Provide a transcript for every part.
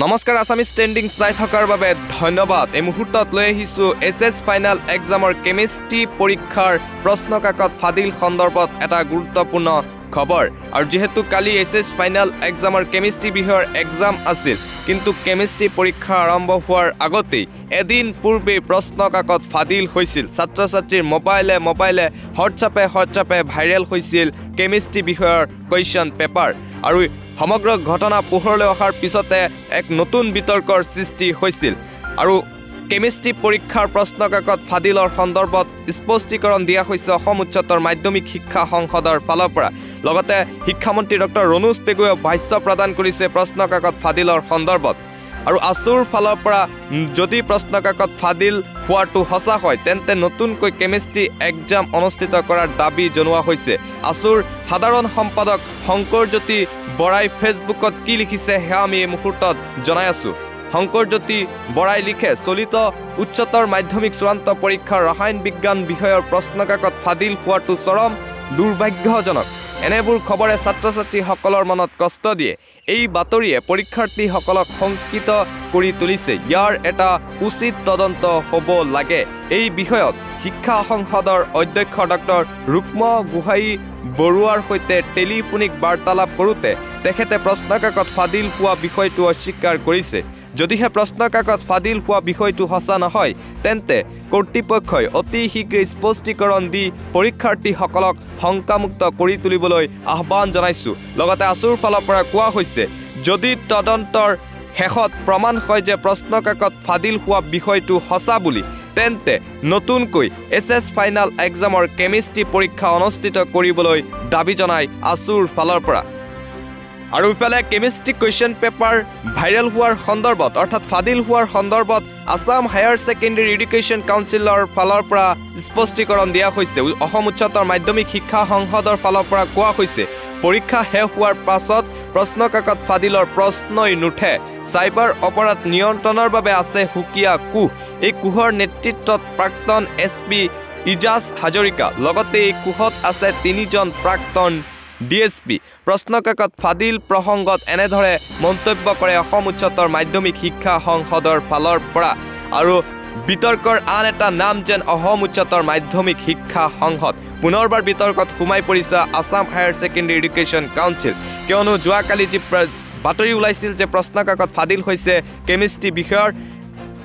Namaskar Assamese standing sai thakar babe dhonnobad ei muhurtot loi hisu SS final exam or chemistry porikhar proshno kakot fadil khandarpot eta guruttopurno khobor aru jehetu kali SS final exam or chemistry bihor exam asil kintu chemistry porikha arombho hoar agotei edin purbe proshno kakot fadil hoisil chhatra chatrir mobile WhatsApp e viral hoisil chemistry bihor question paper aru সমগ্ৰ ঘটনা পোহৰলৈ অহাৰ পিছতে এক নতুন বিতৰ্কৰ সৃষ্টি হৈছিল আৰু কেমিষ্ট্ৰি পৰীক্ষাৰ প্ৰশ্নকাকত ফাদিলৰ সন্দৰ্ভত স্পষ্টীকৰণ দিয়া হৈছে অসম উচ্চতৰ মাধ্যমিক শিক্ষা সংসদৰ ফালৰ পৰা লগতে শিক্ষামন্ত্ৰী ডক্টৰ ৰণুজ পেগুৱে ভাষ্য প্ৰদান কৰিছে প্ৰশ্নকাকত ফাদিলৰ সন্দৰ্ভত আৰু আছুৰ ফালৰ পৰা যদি প্ৰশ্নকাকত ফাদিল হোৱাটো হসা হয় তেন্তে নতুনকৈ কেমিষ্ট্ৰি এক্সাম অনুষ্ঠিত কৰাৰ দাবী জনোৱা হৈছে আছুৰ সাধাৰণ সম্পাদক শংকৰজ্যোতি বৰাই ফেসবুকত কি লিখিছে হে আমি এই মুহূৰ্তত জনাই আছো শংকৰজ্যোতি বৰাই লিখে চলিত উচ্চতৰ মাধ্যমিক চূড়ান্ত পৰীক্ষাৰ ৰসায়ন বিজ্ঞান বিষয়ৰ প্ৰশ্নকাকত ফাদিল হোৱাটো চৰম দুৰ্ভাগ্যজনক এনেবোৰ খবৰে ছাত্ৰ ছাত্ৰীসকলৰ মনত কষ্ট দিয়ে এই বাতৰিয়ে পৰীক্ষাৰ্থীসকলক শংকিত কৰি তুলিছে ইয়াৰ এটা উচিত তদন্ত হ'ব লাগে এই বিষয়ত শিক্ষা সংসদৰ অধ্যক্ষ ডক্টৰ ৰুক্ম গুহাই বৰুৱাৰ সৈতে টেলিফোনিক বাৰ্তালাপ কৰোতে তেখেতে প্ৰশ্নকাকত ফাদিল হোৱা বিষয়টো অস্বীকাৰ কৰিছে যদিহে প্ৰশ্নকাকত ফাদিল হোৱা বিষয়টো সঁচা নহয় তেন্তে কৰ্তৃপক্ষই অতি শীঘ্ৰে স্পষ্টীকৰণ দি পৰীক্ষাৰ্থীসকলক শংকামুক্ত কৰি তুলিবলৈ আহ্বান জনাইছো লগতে আছুৰ ফালৰ পৰা কোৱা হৈছে যদি তদন্তৰ শেষত প্ৰমাণ হয় যে প্ৰশ্নকাকত ফাদিল হোৱা বিষয়টো সঁচা বুলি তেন্তে নতুনকৈ এছএছ ফাইনাল এক্সামৰ কেমিষ্ট্ৰি পৰীক্ষা অনুষ্ঠিত কৰিবলৈ দাবী জনাই আছুৰ ফালৰ পৰা আৰু ইফালে কেমিষ্ট্ৰি কুৱেশ্যন পেপাৰ ভাইৰেল হোৱাৰ সন্দৰ্ভত অৰ্থাৎ ফাদিল হোৱাৰ সন্দৰ্ভত আসাম হায়াৰ ছেকেণ্ডেৰী এডুকেশ্যন কাউন্সিলৰ ফালৰ পৰা স্পষ্টীকৰণ দিয়া হৈছে অসম উচ্চতৰ মাধ্যমিক শিক্ষা সংসদৰ ফালৰ পৰা কোৱা হৈছে পৰীক্ষা শেষ হোৱাৰ পাছত প্ৰশ্নকাকত ফাদিলৰ প্ৰশ্নই নুঠে চাইবাৰ অপৰাধ নিয়ন্ত্ৰণৰ বাবে আছে হুকিয়া কুহ এই কুহৰ নেতৃত্বত প্ৰাক্তন SP ইজাজ হাজৰিকা লগতে এই কুহত আছে তিনিজন প্ৰাক্তন DSP প্ৰশ্নকাকত ফাদিল প্ৰসংগত এনেদৰে মন্তব্য কৰে অসম উচ্চতৰ মাধ্যমিক শিক্ষা সংসদৰ ফালৰ পৰা আৰু বিতৰ্কৰ আন এটা নাম যেন অসম উচ্চতৰ মাধ্যমিক শিক্ষা সংসদ পুনৰবাৰ বিতৰ্কত সোমাই পৰিছে Assam higher secondary education council কিয়নো যোৱাকালি যি বাতৰি ওলাইছিল যে প্ৰশ্নকাকত ফাদিল হৈছে কেমিষ্ট্ৰি বিষয়ৰ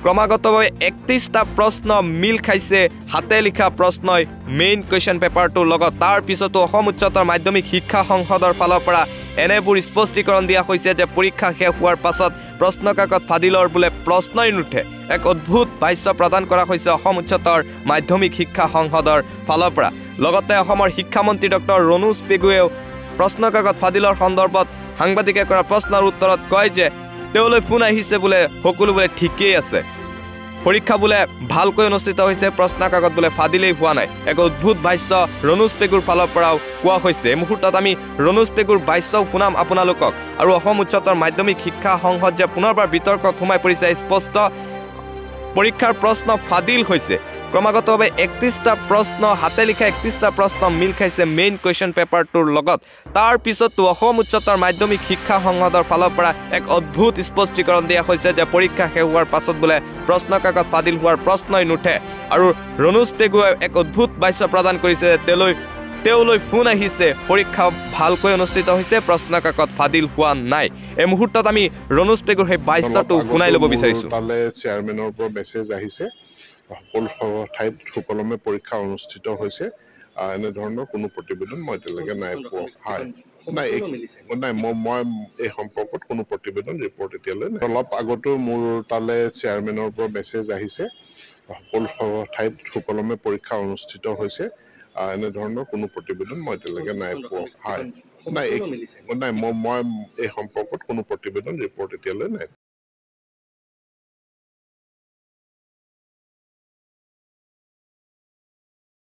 ক্ৰমাগতভাৱে ৩১টা প্ৰশ্ন মিল খাইছে হাতে লিখা প্ৰশ্নই মেইন কুৱেশ্যন পেপাৰটোৰ লগত তাৰ পিছতো অসম উচ্চতৰ মাধ্যমিক শিক্ষা সংসদৰ ফালৰ পৰা এনেবোৰ স্পষ্টীকৰণ দিয়া হৈছে যে পৰীক্ষা শেষ হোৱাৰ পাছত প্ৰশ্নকাকত ফাদিলৰ বোলে প্ৰশ্নই নুঠে এক অদ্ভুত ভাষ্য প্ৰদান কৰা হৈছে অসম উচ্চতৰ মাধ্যমিক শিক্ষা সংসদৰ ফালৰ পৰা লগতে অসমৰ শিক্ষামন্ত্ৰী ডক্টৰ ৰণুজ পেগুৱেও প্ৰশ্নকাকত ফাদিলৰ সন্দৰ্ভত সাংবাদিকে কৰা প্ৰশ্নৰ উত্তৰত কয় যে তেওঁলৈ ফোন আহিছে বোলে সকলো বোলে ঠিকেই আছে পৰীক্ষা বোলে ভালকৈ অনুষ্ঠিত হৈছে প্ৰশ্নকাকত বোলে ফাদিলেই হোৱা নাই এক অদ্ভুত ভাষ্য ৰণুজ পেগুৰ ফালৰ পৰাও কোৱা হৈছে এই মুহূৰ্তত আমি ৰণুজ পেগুৰ ভাষ্য শুনাম আপোনালোকক আৰু অসম উচ্চতৰ মাধ্যমিক শিক্ষা সংসদ যে পুনৰবাৰ বিতৰ্কত সোমাই পৰিছে স্পষ্ট পৰীক্ষাৰ প্ৰশ্ন ফাদিল হৈছে ক্ৰমাগতভাৱে ৩১টা প্ৰশ্ন হাতে লিখা ৩১টা প্ৰশ্ন মিল খাইছে মেইন কুৱেশ্যন পেপাৰটোৰ লগত তাৰ পিছতো অসম উচ্চতৰ মাধ্যমিক শিক্ষা সংসদৰ ফালৰ পৰা এক অদ্ভুত স্পষ্টীকৰণ দিয়া হৈছে যে পৰীক্ষা শেষ হোৱাৰ পাছত বোলে প্ৰশ্নকাকত ফাদিল হোৱাৰ প্ৰশ্নই নুঠে আৰু ৰণুজ পেগুৱে এক অদ্ভুত ভাষ্য প্ৰদান কৰিছে যে তেওঁলৈ ফোন আহিছে পৰীক্ষা ভালকৈ অনুষ্ঠিত হৈছে প্ৰশ্নকাকত ফাদিল হোৱা নাই এই মুহূৰ্তত আমি ৰণুজ পেগুৰ সেই ভাষ্যটো শুনাই ল'ব বিচাৰিছোঁ চেয়াৰমেনৰ পৰা মেছেজ আহিছে সকল ঠাইত সুকলমে পৰীক্ষা অনুষ্ঠিত হৈছে এনেধৰণৰ কোনো প্ৰতিবেদন মই এতিয়ালৈকে নাই পোৱা নাই মই এই সম্পৰ্কত কোনো প্ৰতিবেদন ৰিপৰ্ট এতিয়ালৈ নাই অলপ আগতো মোৰ তালে চেয়াৰমেনৰ পৰা মেছেজ আহিছে সকল ঠাইত সুকলমে পৰীক্ষা অনুষ্ঠিত হৈছে এনেধৰণৰ কোনো প্ৰতিবেদন মই এতিয়ালৈকে নাই পোৱা নাই মই এই সম্পৰ্কত কোনো প্ৰতিবেদন ৰিপৰ্ট এতিয়ালৈ নাই